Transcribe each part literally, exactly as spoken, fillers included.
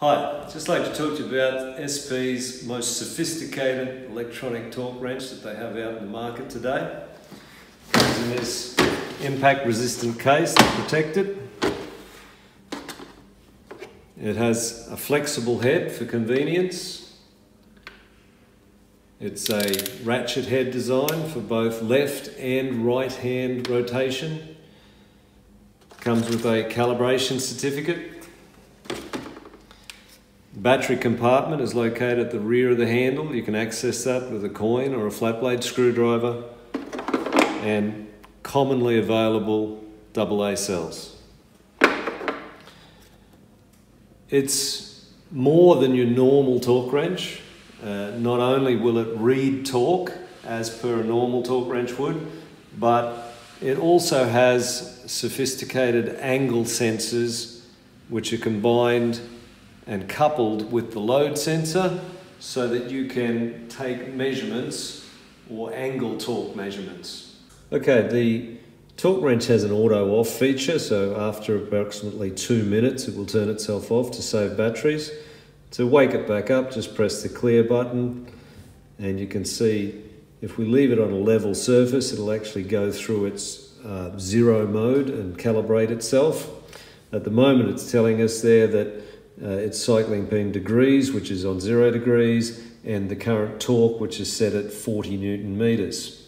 Hi, I'd just like to talk to you about S P's most sophisticated electronic torque wrench that they have out in the market today. It comes in this impact resistant case to protect it. It has a flexible head for convenience. It's a ratchet head design for both left and right hand rotation. It comes with a calibration certificate. The battery compartment is located at the rear of the handle. You can access that with a coin or a flat blade screwdriver, and commonly available double A cells. It's more than your normal torque wrench. Uh, not only will it read torque as per a normal torque wrench would, but it also has sophisticated angle sensors which are combined and coupled with the load sensor so that you can take measurements or angle torque measurements. Okay, the torque wrench has an auto off feature, so after approximately two minutes it will turn itself off to save batteries. To wake it back up, just press the clear button, and you can see if we leave it on a level surface it'll actually go through its uh, zero mode and calibrate itself. At the moment it's telling us there that Uh, it's cycling beam degrees, which is on zero degrees, and the current torque, which is set at forty Newton meters.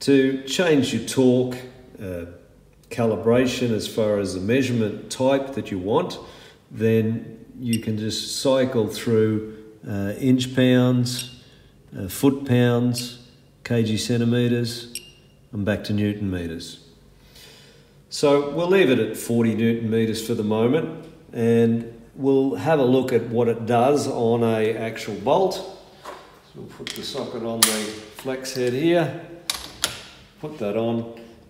To change your torque uh, calibration as far as the measurement type that you want, then you can just cycle through uh, inch pounds, uh, foot pounds, kg centimeters, and back to Newton meters. So we'll leave it at forty Newton meters for the moment, and we'll have a look at what it does on a actual bolt. So we'll put the socket on the flex head here, put that on.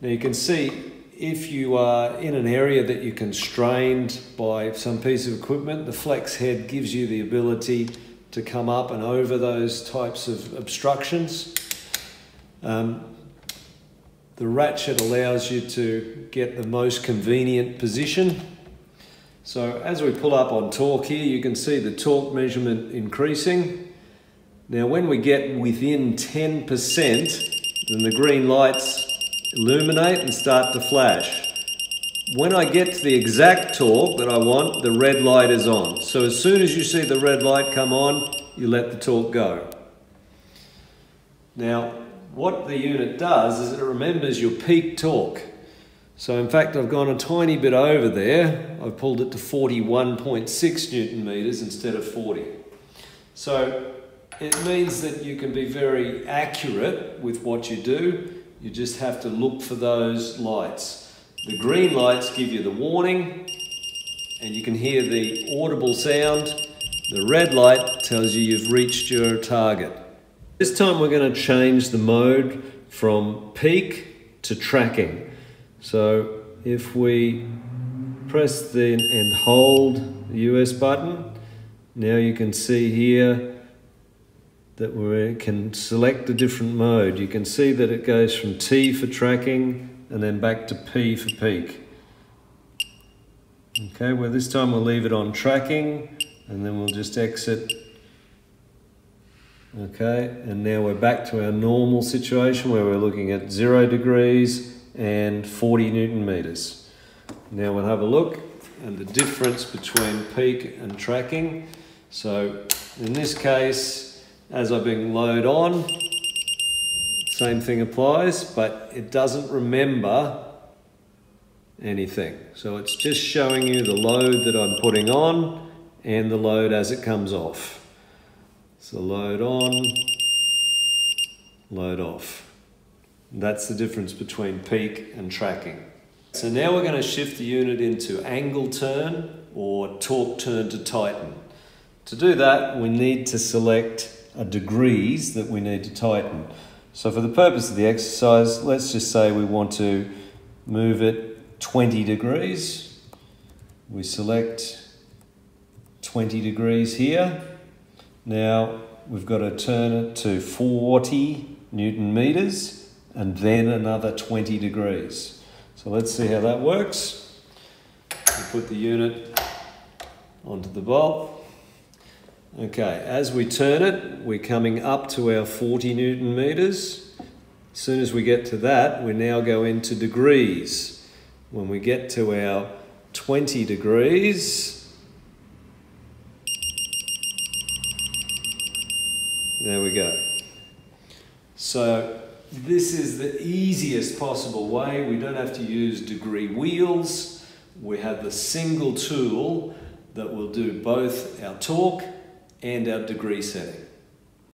Now you can see if you are in an area that you're constrained by some piece of equipment, the flex head gives you the ability to come up and over those types of obstructions. Um, the ratchet allows you to get the most convenient position. So as we pull up on torque here, you can see the torque measurement increasing. Now when we get within ten percent, then the green lights illuminate and start to flash. When I get to the exact torque that I want, the red light is on. So as soon as you see the red light come on, you let the torque go. Now what the unit does is it remembers your peak torque. So in fact, I've gone a tiny bit over there. I've pulled it to forty-one point six Newton meters instead of forty. So it means that you can be very accurate with what you do. You just have to look for those lights. The green lights give you the warning, and you can hear the audible sound. The red light tells you you've reached your target. This time we're going to change the mode from peak to tracking. So if we press the and hold the U S button, now you can see here that we can select a different mode. You can see that it goes from T for tracking and then back to P for peak. Okay, well this time we'll leave it on tracking, and then we'll just exit. Okay, and now we're back to our normal situation where we're looking at zero degrees and forty Newton meters. Now we'll have a look at the difference between peak and tracking. So in this case, as I bring load on, same thing applies, but it doesn't remember anything. So it's just showing you the load that I'm putting on and the load as it comes off. So load on, load off. That's the difference between peak and tracking. So now we're going to shift the unit into angle turn or torque turn to tighten. To do that, we need to select a degrees that we need to tighten. So for the purpose of the exercise, let's just say we want to move it twenty degrees. We select twenty degrees here. Now we've got to turn it to forty Newton meters. And then another twenty degrees. So let's see how that works. We put the unit onto the bob. Okay, as we turn it, we're coming up to our forty newton meters. As soon as we get to that, we now go into degrees. When we get to our twenty degrees, there we go. So this is the easiest possible way. We don't have to use degree wheels. We have the single tool that will do both our torque and our degree setting.